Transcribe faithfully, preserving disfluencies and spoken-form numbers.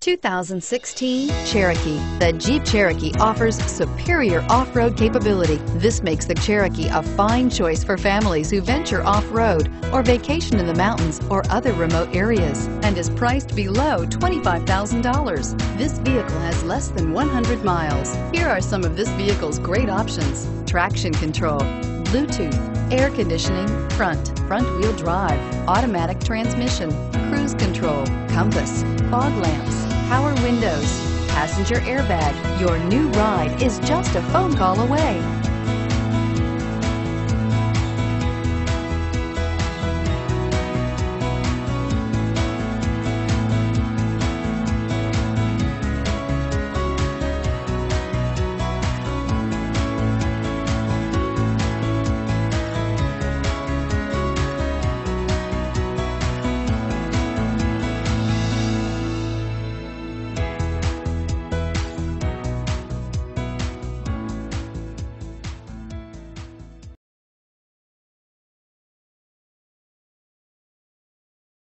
two thousand sixteen Cherokee. The Jeep Cherokee offers superior off-road capability. This makes the Cherokee a fine choice for families who venture off-road or vacation in the mountains or other remote areas, and is priced below twenty-five thousand dollars. This vehicle has less than one hundred miles. Here are some of this vehicle's great options: traction control, Bluetooth, air conditioning, front, front-wheel drive, automatic transmission, cruise control, compass, fog lamps, power windows, passenger airbag. Your new ride is just a phone call away.